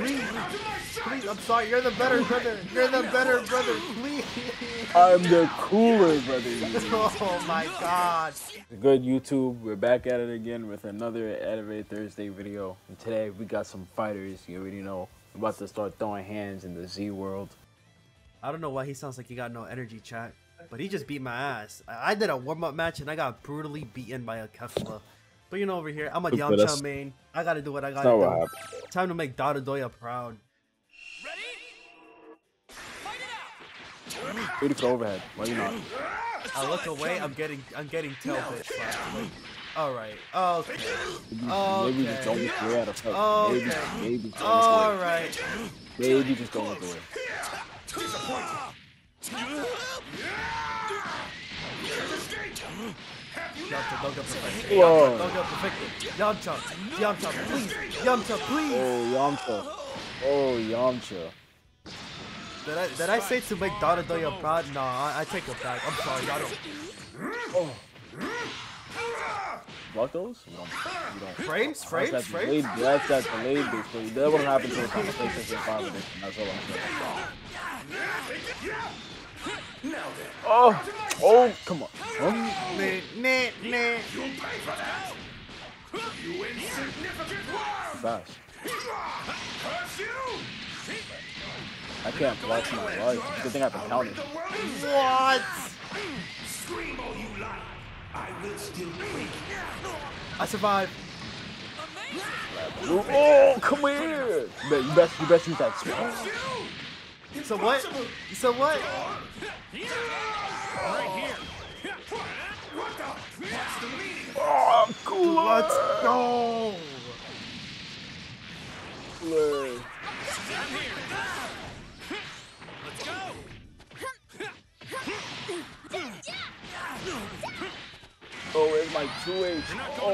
Please, please, I'm sorry, you're the better brother. You're the better brother, please. I'm the cooler brother. Oh my God. Good YouTube, we're back at it again with another Anime Thursday video. And today we got some fighters, you already know. We're about to start throwing hands in the Z world. I don't know why he sounds like he got no energy, chat. But he just beat my ass. I did a warm-up match and I got brutally beaten by a Kefla. But you know, over here, I'm a Yamcha main. I gotta do what I gotta do. Time to make Dado Doya proud. Ready? Fight it out. Beautiful overhead. Why you not? I look away. I'm getting tail pitch. All right. Okay. Maybe just don't look away. Maybe. All right. Maybe just don't look away. Yamcha, don't get perfected. Yamcha, don't get perfected. Yamcha, Yamcha, please. Yamcha, please. Oh, Yamcha. Did I say to make Dado Doya proud? Nah, I take it back. I'm sorry, Dado. Oh. Block those? You don't. Frames? That's that delayed basically. That won't happen until the conversation in 5 minutes. That's all I'm saying. Oh, come on. You insignificant worm! I can't block my life. Good thing I can count it. What? Scream all you lie. I will still win. I survived. Oh, come here. You best use that spell. So what? Right here. Oh, I'm cool. Let's go. Oh, where's my 2H? Oh.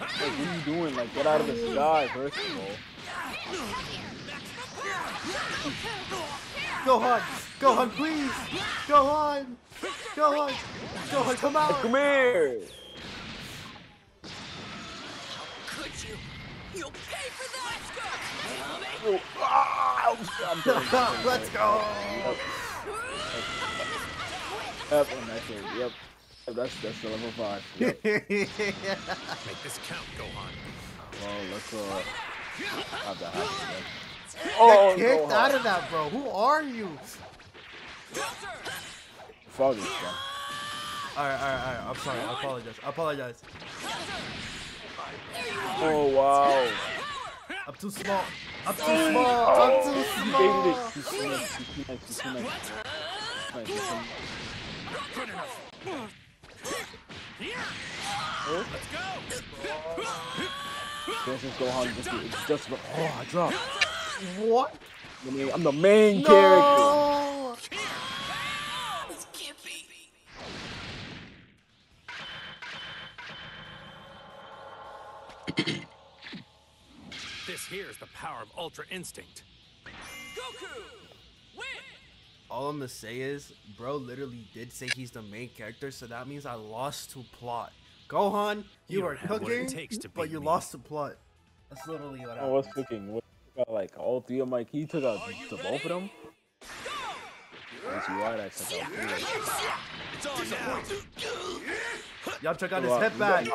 Like, what are you doing? Like, get out of the sky, first of all. Gohan, please! Gohan, come out! Come here! How could you? You'll pay for that! Let's go! Yep, that's the level 5. Yep. Make this count, Gohan. Well, let's Oh, get kicked out of that, bro. Who are you? Foggy, bro. Alright. I'm sorry. I apologize. Oh, wow. I'm too small. Let's go. This is Gohan. Just oh, I dropped. What? I'm the main character. This can't be. This here is the power of Ultra Instinct. Goku, win! All I'm gonna say is, bro, literally did say he's the main character, so that means I lost to plot. Gohan, you are cooking, but you lost the plot. That's literally what happened. I was cooking. What, like all three of my key took out to both of them? That's right, I took out three. Yamcha got his head back.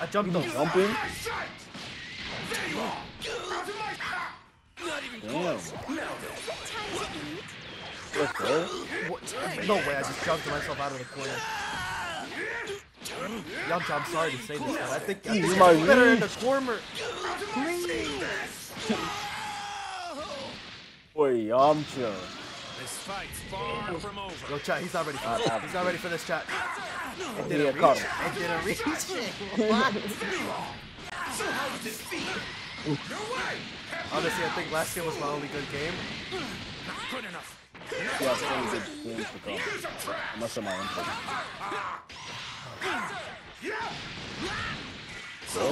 I jumped him. Jumping? Damn. What? No way, I just jumped myself out of the corner. Yamcha, I'm sorry to say this, but I think you're better in the corner. Boy, Yamcha. This fight's far from over. Yo, chat, he's not ready for this. He's not ready for this, chat. It didn't reach. What? Somehow defeat. Honestly, I think last game was my only good game. Not good enough. Yeah, some good games to come. Unless I'm my own person. Go.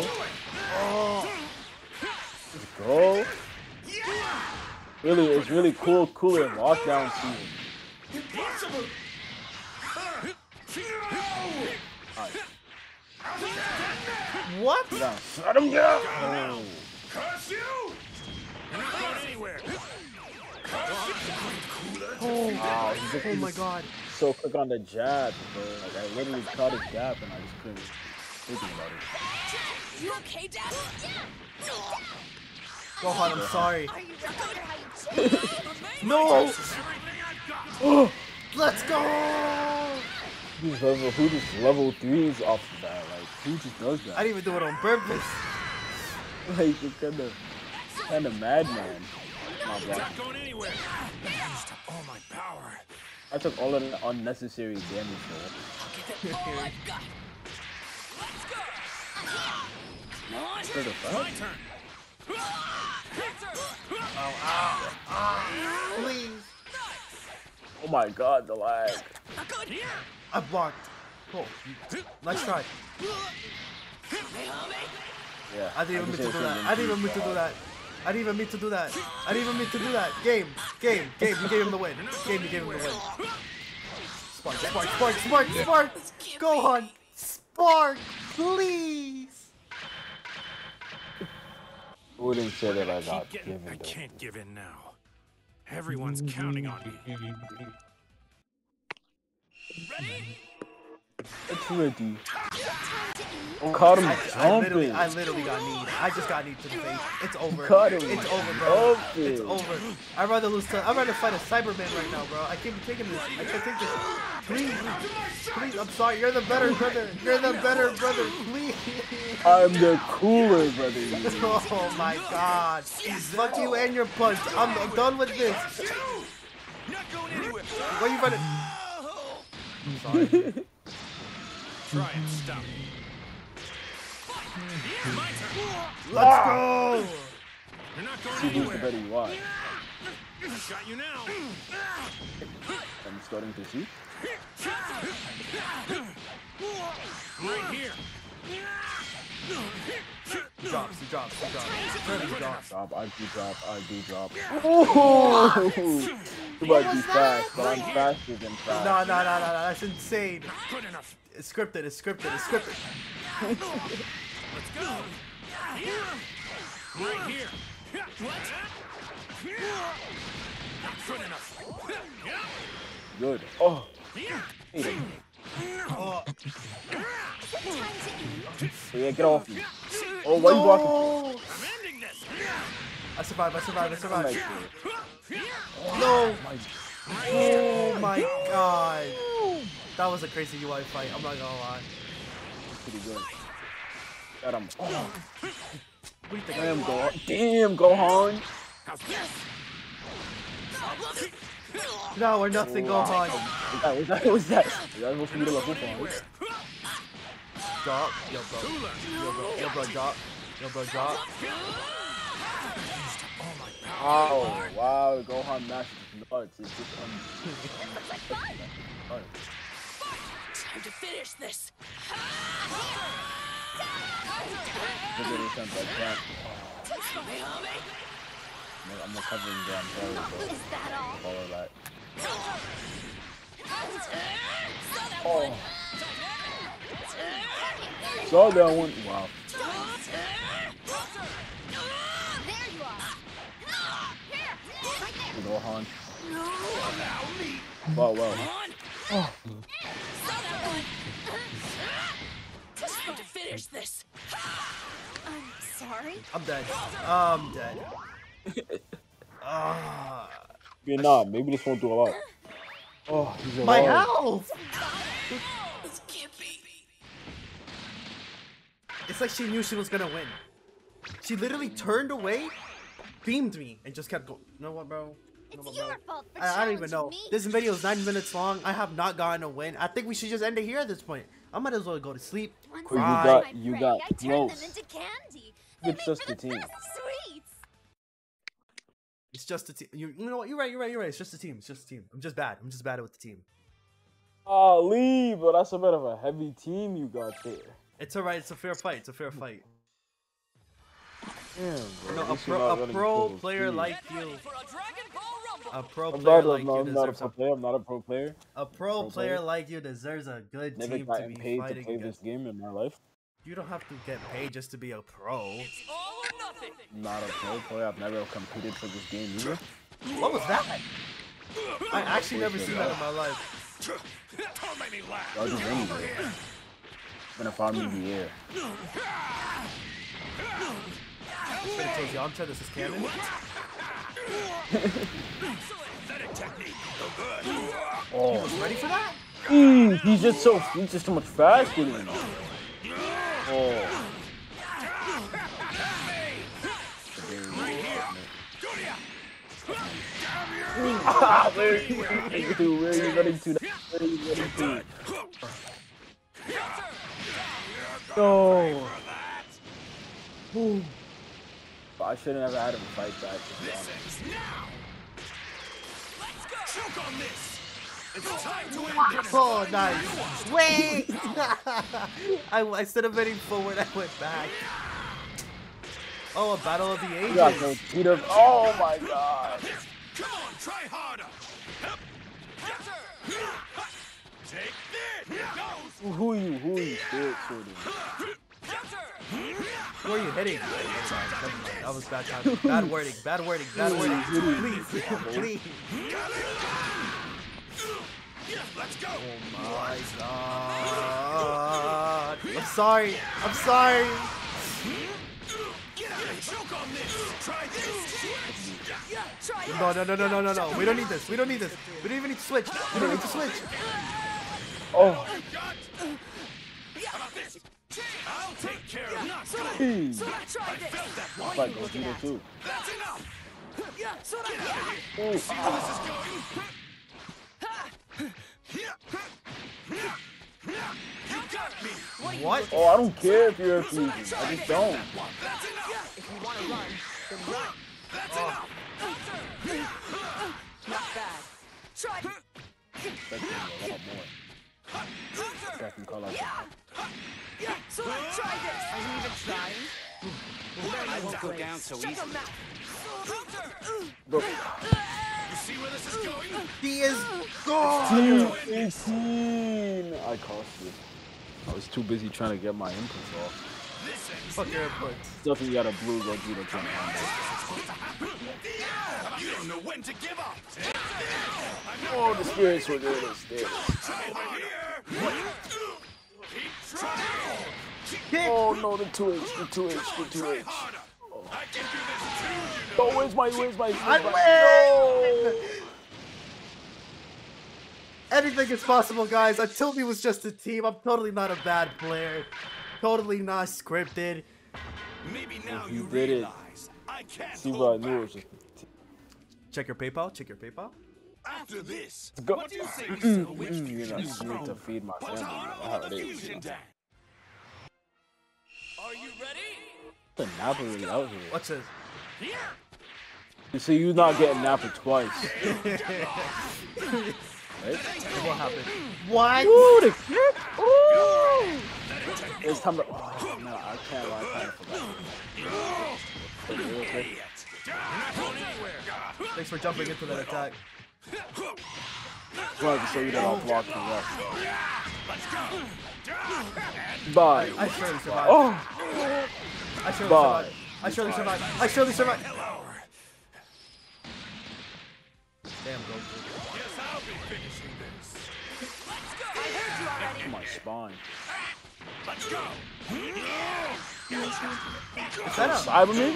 Oh. Go. Really, it's really cooler in lockdown season. Impossible. Alright. What? No. Let him go. Oh. Curse you! You're not going anywhere. Oh, oh my god. So quick on the jab, bro. Like, I literally caught his jab and I just couldn't think about it. You okay, Dad? Gohan, I'm sorry. No! Oh, let's go! Who just level 3s off of that? Like, who just does that? I didn't even do it on purpose. Like, it's kind of madman. It's not going anywhere. I used up all my power. I took all of the unnecessary damage though. I'll get all I've got. Let's go. My turn. Oh, ow. Please. Oh my god, the lag. I blocked. Oh, nice try. Yeah, I didn't even mean to do that. I didn't even mean to do that. I didn't even mean to do that. I didn't even mean to do that. Game. You gave him the win. Spark. Gohan. Spark, please. Wouldn't say that I got given. I can't give in now. Everyone's counting on me. Ready? It's ready. Oh, caught him jumping. I literally got kneed. I just got kneed to the face. It's over. It's over, bro. It's over. I'd rather lose to. I'd rather fight a Cyberman right now, bro. I can't be taking this. I can't take this. Please. I'm sorry. You're the better brother. Please. I'm the cooler brother. Oh my god. Fuck you and your punch. I'm done with this. What are you running? Sorry. Try and stop me. Let's go! You're not going anywhere. The better you are. I got you now. I'm starting to see. Right here. I do drop. Oh! You might be fast, but I'm faster than fast. No, that's insane. Good enough. It's scripted. Let's go. Right here. Not good enough. Good. Oh. Hey. Oh. Yeah, get off me. Oh, one block. I'm ending this. I survived. No. Oh my god. That was a crazy UI fight. I'm not gonna lie. That's pretty good. Got him. Oh. What do you think? Damn, Gohan. No, we're nothing, Gohan. What was that? Was that supposed to be drop. Yo, bro, drop. Oh, wow, Gohan mashed his nuts. It's just time to finish this. I'm not covering down there. Is that all? Follow that. Oh. Saw that one. Wow. There you are. Gohan. Wow, wow. Oh. Time to finish this. I'm sorry. I'm dead. You're not. Maybe this won't do a lot. Oh, he's alive. My health. It's like she knew she was gonna win. She literally turned away, beamed me, and just kept going. You know what, bro? I don't even know. This video is 9 minutes long. I have not gotten a win. I think we should just end it here at this point. I might as well go to sleep. Cry. You got close. It's just the team. It's just a team. You know what? You're right. It's just a team. I'm just bad with the team. Oh, leave, but that's a bit of a heavy team you got there. It's alright. It's a fair fight. Damn, bro. No, a pro player like you deserves a good never team to be paid fighting to play this game in my life. You don't have to get paid just to be a pro. It's all or nothing. Not a pro player. I've never competed for this game either. What was that? I actually never seen that in my life. Don't make me laugh. I was just winning it. I'm gonna find me in the air. This gonna take Yamcha. This is cannon. Excellent technique. So good. Oh. He was ready for that? He's just so much faster than me. Oh. Where are you running to? Where are you running to? Where are you running to? No. Oh. I shouldn't have had him fight back. Oh, nice. Wait! I instead of heading forward, I went back. Oh, a battle of the ages. Yeah, oh my god. Come on, try harder. Take this. Who are you? Who are you? Where are you heading? That was bad timing. Bad wording. Bad wording. Bad wording. Please, please. Let's go. Oh my god. I'm sorry. I'm sorry. Choke on this. Try this. Yeah, try this. No. We don't need this. We don't need this. We don't even need to switch. We don't need to switch. Oh. I'll take care of it. So I tried this. I felt that too. That's enough. Yeah, so I got it. See where this is going. You got me. What? Oh, I don't care if you're a fleeing. I just don't. That's enough. If you want to run, then run. That's enough. Not bad. Try. A lot more. I can call out. Yeah, so let's try this. Are you even trying? I won't go down so easily. Look. You see where this is going? He is gone. I cost you. I was too busy trying to get my inputs off. Fuck your inputs. Definitely got a blue Gogeta trying to handle it. You don't know when to give up. Oh, the spirits were doing this. Oh no, the 2H, the 2H, the 2H. Oh, oh where's my I win! Anything is possible, guys. Until we was just a team, I'm totally not a bad player. Totally not scripted. Maybe now you realize I can't. See what I knew was just a team. Check your PayPal, check your PayPal. After this, go. What do you say we sell which fusion is strong? To feed my family. Are you ready? The Nappa really out here. What's this? You see, you're not getting Nappa twice. Right? What happened? What? Ooh, the kick! Ooh! It's time to. Oh, no, I can't lie. I can't forget. Thanks for jumping into that attack. Well, so you don't all block the left. Bye. I surely survived. Oh. I surely survived. I surely survived. I surely survived. Damn, Goku. Yes, I'll be finishing this. Let's go. I heard you already. My spine. Let's go. Is that a Cyberman?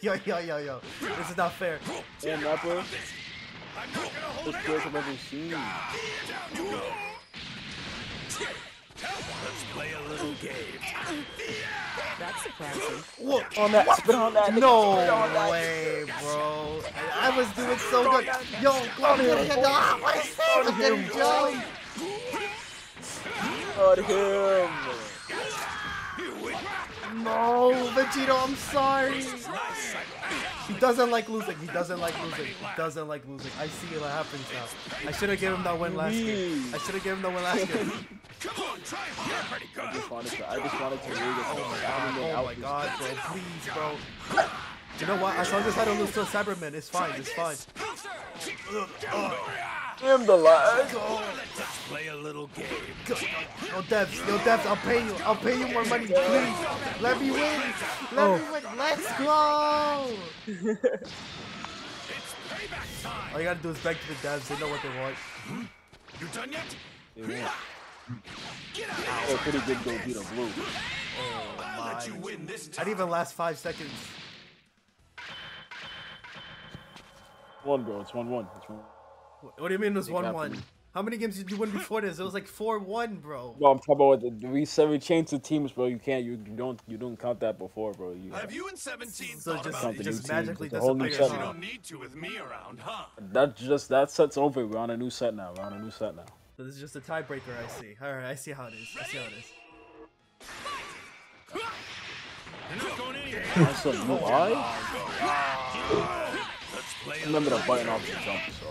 Yo. This is not fair. Damn, Nappa. This place I've never seen. Let's play a little game. That's surprising. Whoa, on that, spit on that. No way, bro. I was doing so good. Yo, what is that? Look at him, Joey. No, Vegito, I'm sorry. He doesn't like losing. I see it happens now. I should have given him that win last game. Come on, try hard. You're pretty good. I just wanted to really get something. Oh my god, bro. Please, bro. You know what? As long as I don't lose to a Cyberman, it's fine. It's fine. I'm the last. Let's play a little game. Yo devs, I'll pay you more money, please. Let me win. Let me win. Let's go. All you gotta do is beg to the devs. They know what they want. You done yet? Yeah. Oh, pretty good Gogeta blue. Oh my! I didn't even last 5 seconds. One, bro. It's 1-1. It's 1-1. What do you mean it was 1-1? How many games did you win before this? It was like 4-1, bro. No, I'm talking about we changed the teams, bro. You can't, you don't count that before, bro. Have you and 17 just magically disappears. You don't need to with me around, huh? That set's over. We're on a new set now. So this is just a tiebreaker. I see. All right, I see how it is. You're not going anywhere. That's a lie. Remember the button off the jump, so.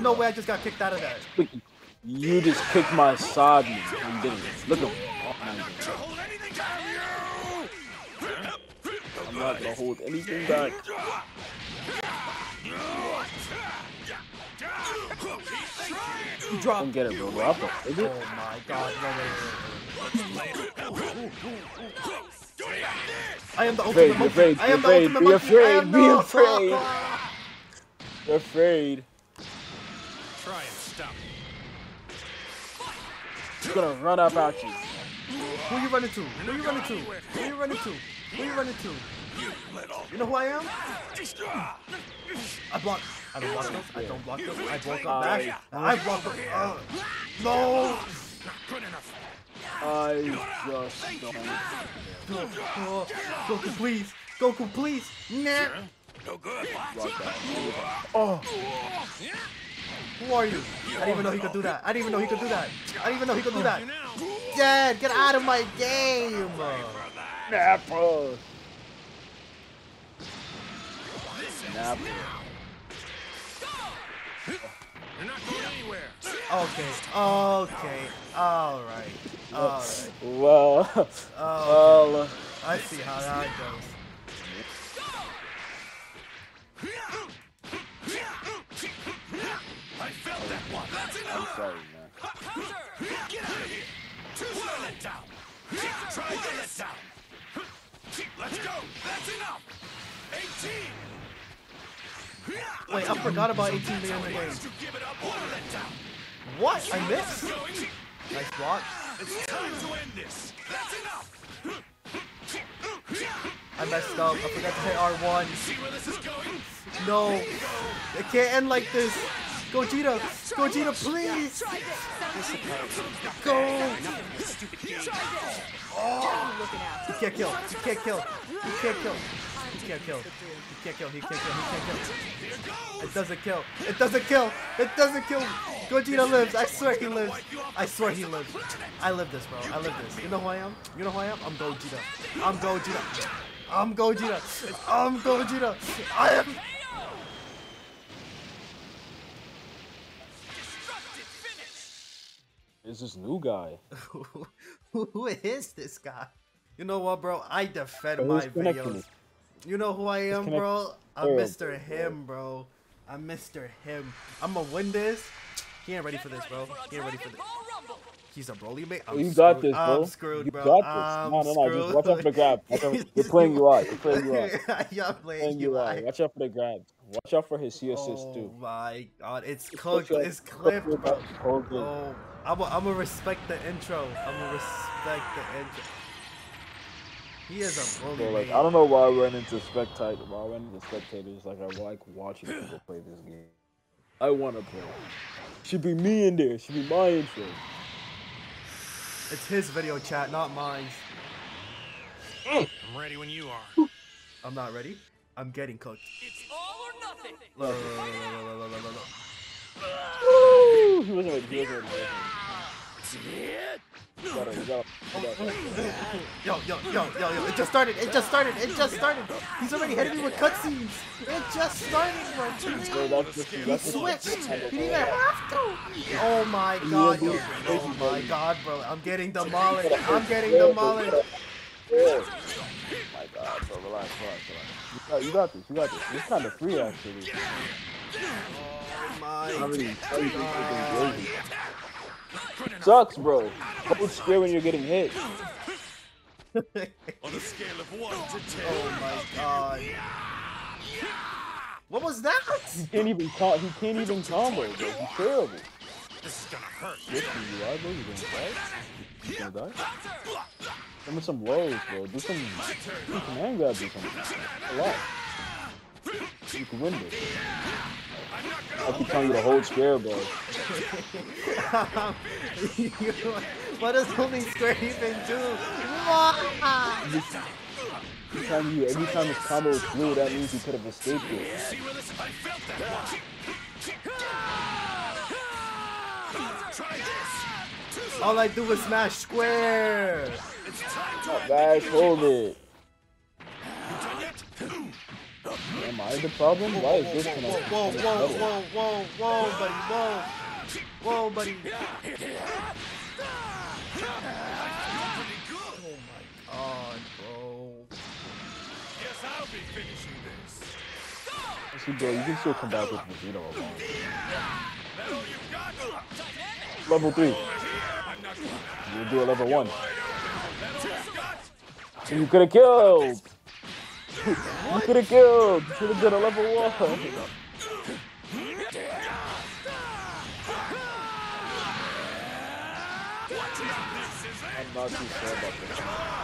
No way, I just got kicked out of that. You just kicked my side, and didn't. Look at him. I'm not gonna hold anything back. Don't get it, bro. Is it? Oh my god, no way. I am the ultimate. Be afraid. Try and stop. He's gonna run up at you. Who you running to? You know who I am? I don't block this. I block up. No. Goku, please. Goku, please. Nah. No good. Oh. Who are you? I didn't even know he could do that. Dad, get out of my game. Nappa. You're not going anywhere. Okay, alright. Well, I see how that goes. I felt that one. I'm sorry, man. Get out of here. Try to let down. Let's go. That's enough. 18. Wait, I forgot about 18 million games. What? I missed? Nice block. It's time to end this. That's enough. I messed up. I forgot to hit R1. See where this is going? No. It can't end like this. Gogeta, please. Go. Oh. He can't kill. It doesn't kill. Gogeta lives. I swear he lives. I live this, bro. You know who I am? I'm Gogeta. I'm Gogeta. I am. It's this new guy. Who is this guy? You know what, bro? I defend my videos. You know who I am, bro? I'm Mr. Him, bro. I'm gonna win this. He ain't ready for this, bro. He's a Broly mate. You got this, bro. I'm screwed, bro. You got this. No. Just watch out for the grab. You're playing you out. Watch out for the grab. Watch out for his C assist, too. Oh my god. It's cooked. It's clipped, bro. Oh, I'm gonna respect the intro. He is a bully. So, like, I don't know why I went into spectators. Like, I like watching people play this game. I want to play. Should be me in there. Should be my intro. It's his video chat, not mine. I'm ready when you are. I'm not ready. I'm getting cooked. It's all or nothing. Look. He wasn't ready. Yo, it just started. He's already hitting me with cutscenes. It just started, bro. He switched. He didn't even have to. Oh my god, yo. Oh my god, bro. I'm getting demolished. Oh my god, bro. Relax. Oh, you got this. It's kind of free, actually. Oh my god. Sucks, bro. Hold square when you're getting hit. On a scale of 1 to 10. Oh my god. What was that? He can't even combo, bro. He's terrible. This is gonna hurt. You're gonna die? Come with some lows, bro. Do some command grabs or something. A lot. You can win this. I keep telling you to hold square, bro. What does holding square even do? Every time this combo is blue, that means you could have escaped it. All I do is smash square. Guys, hold it. Am I the problem? Why is this one? Whoa, buddy, whoa, buddy. Oh my god, bro. Yes, I'll be finishing this. See, bro, you can still come back with Vegito. Level 3. You'll do a level 1. So you could have killed. You could have killed. You could have done a level 1.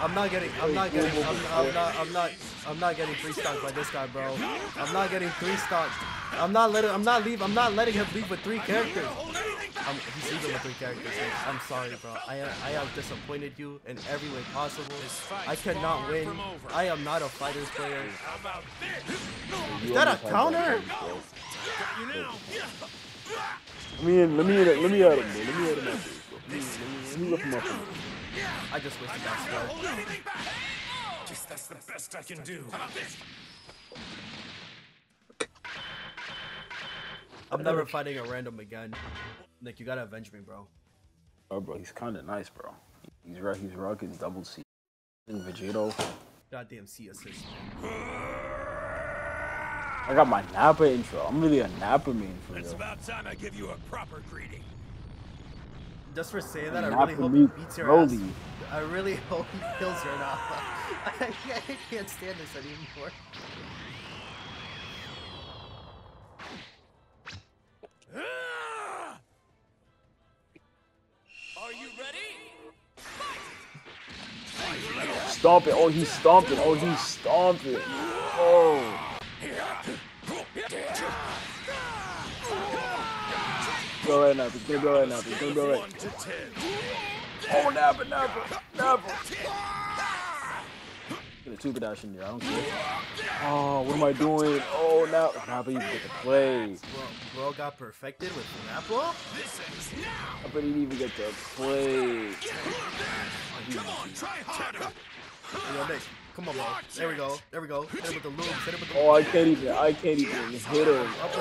I'm not getting three stocked by this guy, bro. I'm not letting him leave with three characters. He's leaving with three characters. I'm sorry, bro. I have disappointed you in every way possible. I cannot win. I am not a fighters player. Is that a counter? Let me at him. Let me look him up. I just wasted that square. Guess that's the best I can do. I'm never fighting a random again. Nick, you gotta avenge me, bro. Oh, bro, he's kinda nice, bro. He's rocking double C. And Vegito. Goddamn C assist. I got my Nappa intro. I'm really a Nappa main for you. It's about time I give you a proper greeting. Just for saying that, I really hope he beats your ass. I really hope he kills her now. I can't stand this anymore. Are you ready? Fight! Stomp it! Oh, he's stomping! Oh! Go right now. Oh, Nappa. Get a super dash in there. I don't care. Oh, what am I doing? Oh, Nappa, you get the play. Bro got perfected with Nappa. I bet he didn't even get the play. Come on, try harder. Come on, bro. There we go. Hit him with the loop. Oh, I can't even hit him. Oh,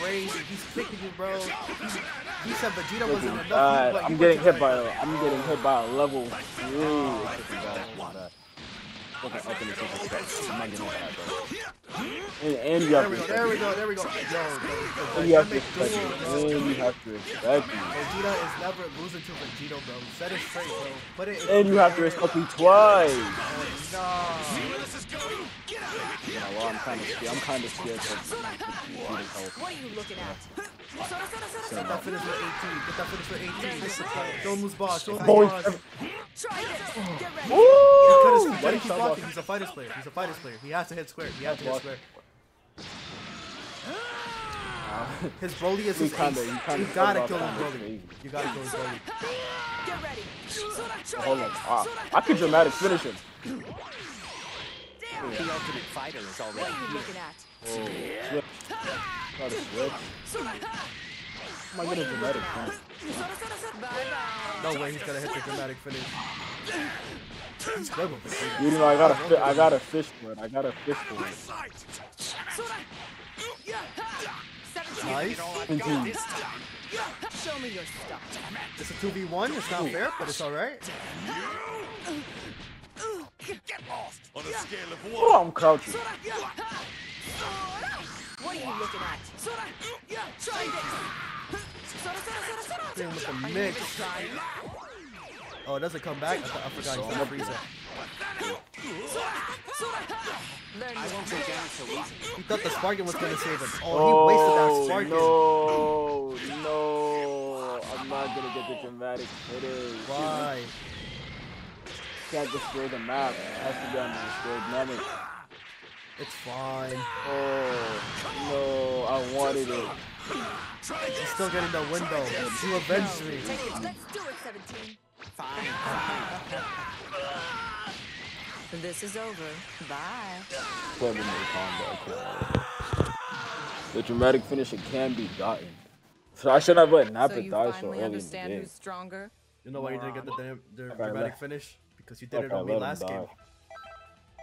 crazy. He's kicking you, bro. He said Vegeta wasn't enough. I'm getting hit by a level 3. And you have to. There we go. And you have to respect me. Vegeta is never losing to Vegito, bro. Set it straight, bro. Put it. And you have to respect me twice. See where this is going. Get out. Yeah, well, I'm kind of scared. What are you looking at? Get that finish for 18. Don't lose boss. Don't lose boss. Try this. Woo! Why do you keep blocking? He's a fighters player. He has to hit square. His Broly is his ace. You gotta kill him, Broly. Get ready. Hold on. I could dramatic finish him. The ultimate fighter is already. What are you looking at? Oh, am I gonna dramatic finish? Bye bye. No way he's gonna hit the dramatic finish. You know, I got a fish one. I got a fish one. Nice. Indeed. Show me your stuff. It's a 2v1. It's not fair, but it's all right. Get lost on a scale of one. Oh, I'm crouching. What are you looking at? Oh, it doesn't come back? I forgot he's gonna freeze it. He thought the Sparking was gonna save him. Oh, he wasted that Sparking. No, I'm not gonna get the dramatic hitters. Why? Can't destroy the map. It has to be on the destroyed map. It's fine. Oh, no, I wanted it. He's still getting the window. You eventually. Let's do it, 17. Fine. This is over. Bye. 7-day combo. The dramatic finish, it can be gotten. So I shouldn't have let Nappa die so early in the game. You know why you didn't get the dramatic finish? Because you did it on me last game.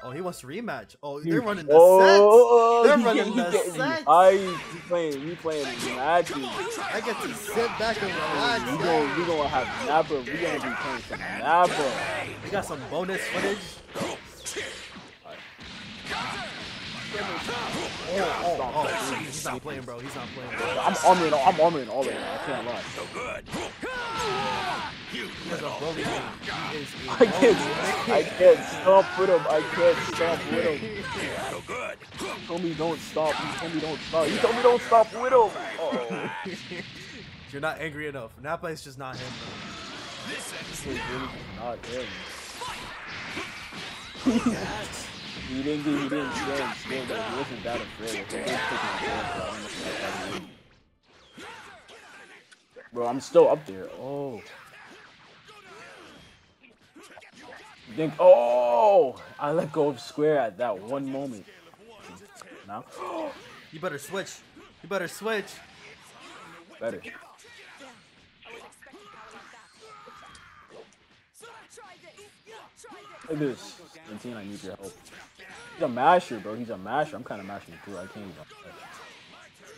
Oh, he wants to rematch. Oh, they're running the sets. They're running the sets. We playing magic. I get to sit back and relax. We gonna have Nappa. We gonna be playing some Nappa. We got some bonus footage. Oh, he's not playing, bro. He's not playing. I'm armoring all of it. I can't lie. So good. I can't stop with him. I can't stop with him. So good. He told me don't stop. He told me don't stop with him. Oh. You're not angry enough. Nappa is just not him. Bro. This is really not him. He didn't stand. He wasn't that afraid. Bro, I'm still up there. Oh. Oh, I let go of square at that one moment. Now, you better switch. You better switch. Better. Look at this. 17, I need your help. He's a masher, bro. He's a masher. I'm kind of mashing too. I can't even.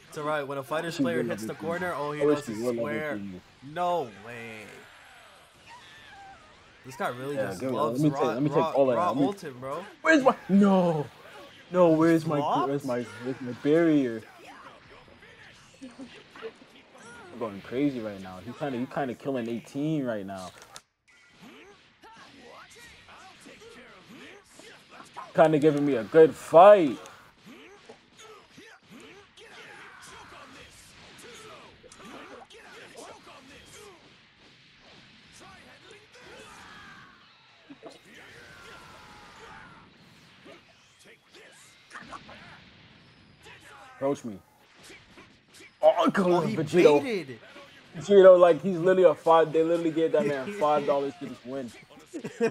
It's alright. When a fighter's player hits the corner, all he knows is square. No way. This guy really just loves raw ultimate, bro. Where's my... No, where's my barrier? I'm going crazy right now. He kind of killing 18 right now. Kind of giving me a good fight. Approach me. Oh, come on, Vegito. Baited. Vegito, like, he's literally a five. They literally gave that man $5 to just win.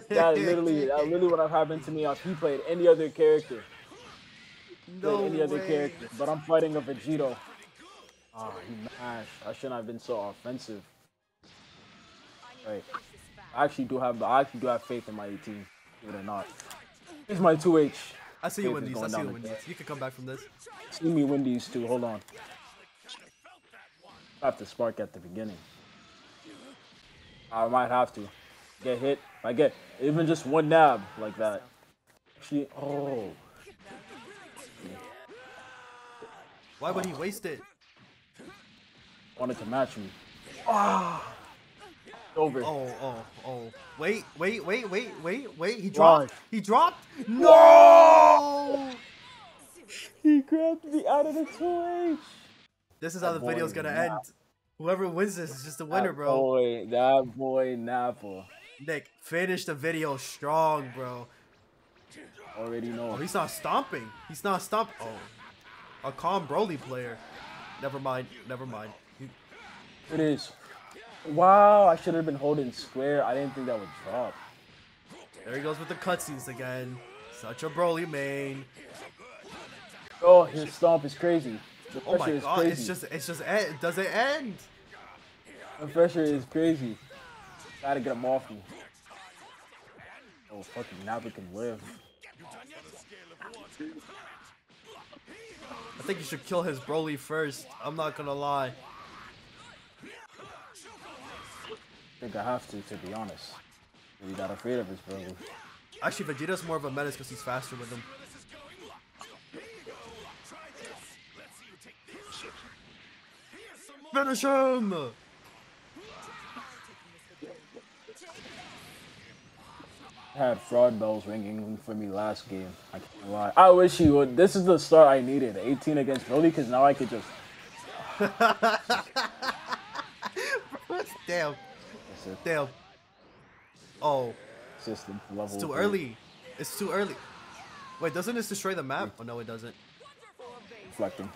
That literally would have happened to me if he played any other character. But I'm fighting a Vegito. Oh, he mashed. I shouldn't have been so offensive. Right. I actually do have faith in my 18. Believe it or not. Here's my 2H. I see you, Wendy's. You can come back from this. See me, Wendy's, too. Hold on. I have to spark at the beginning. I might have to get hit. I get even just one nab like that. Actually, oh. Why would he waste it? Wanted to match me. Ah. Over. Oh. Wait. He dropped. He dropped. No! He grabbed me out of the 2H. This is how the video's gonna end. Whoever wins this is just a winner, bro. That boy, Nappa. Nick, finish the video strong, bro. Already know. Oh, he's not stomping. He's not stomping. Oh. A calm Broly player. Never mind. It is. Wow, I should have been holding square. I didn't think that would drop. There he goes with the cutscenes again. Such a Broly main. Oh, his stomp is crazy. The pressure is crazy. It's just it doesn't end. The pressure is crazy. Gotta get him off me. Oh, fucking Nappa can live. I think you should kill his Broly first. I'm not gonna lie. I think I have to be honest. He got afraid of his Broly. Actually, Vegeta's more of a menace because he's faster with him. Finish him! I had fraud bells ringing for me last game. I can't lie. I wish he would. This is the start I needed. 18 against Broly, because now I could just... Damn. Damn. Oh. It's just level it's too three. Early. It's too early. Wait, doesn't this destroy the map? Oh, no, it doesn't. Reflecting.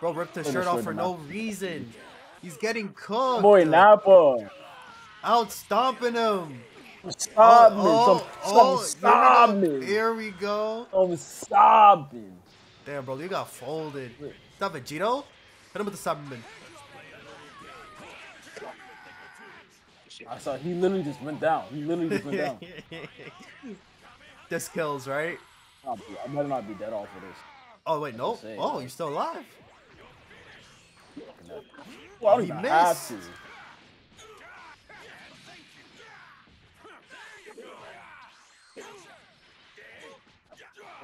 Bro ripped his shirt off for no reason. He's getting cooked. Boy, Nappa. Out stomping him. Stop me. Here we go. I'm stomping. Damn, bro, you got folded. Is that Vegito? Hit him with the stomping bin. I saw he literally just went down. He literally just went down. This kills, right? I better not be dead off of this. Oh, wait, no. Oh, you're still alive. Well, he missed.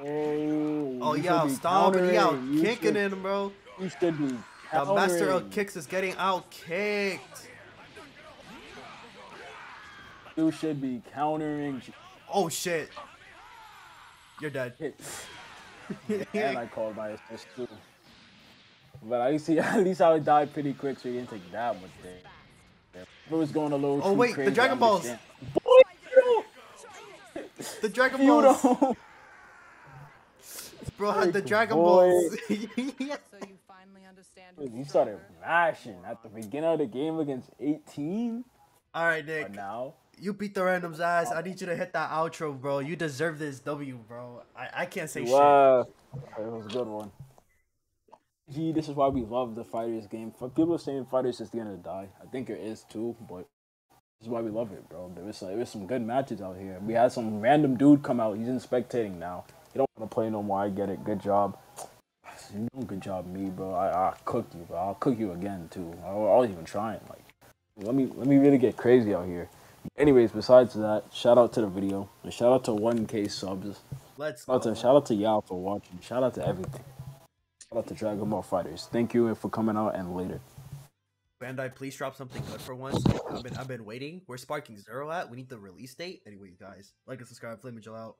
Oh, yeah, stomping. He out kicking him, bro. You should be. The master of kicks is getting out kicked. You should be countering. Oh shit! You're dead. And I called my assist too. But at least I would die pretty quick, so you didn't take that much damage. It was going a little. Oh wait, crazy, the Dragon Balls! Boy, the Dragon Balls! Bro had the Dragon Balls. So you finally understand. You started mashing at the beginning of the game against 18. All right, Nick. But now you beat the random's ass. I need you to hit that outro, bro. You deserve this W, bro. I can't say shit. It was a good one. Gee, this is why we love the Fighters game. For people saying Fighters is gonna die. I think it is too, but this is why we love it, bro. There was some good matches out here. We had some random dude come out. He's in spectating now. You don't want to play no more. I get it. Good job. You know, good job, me, bro. I cooked you, bro. I'll cook you again too. I wasn't even trying, like. Let me really get crazy out here. Anyways, besides that, shout out to the video. And shout out to 1K subs. Let's go. Shout out to y'all for watching. Shout out to everything. Shout out to Dragon Ball Fighters. Thank you for coming out and later. Bandai, please drop something good for once. I've been waiting. We're Sparking Zero at. We need the release date. Anyways, guys, like and subscribe. Flaming Angel out.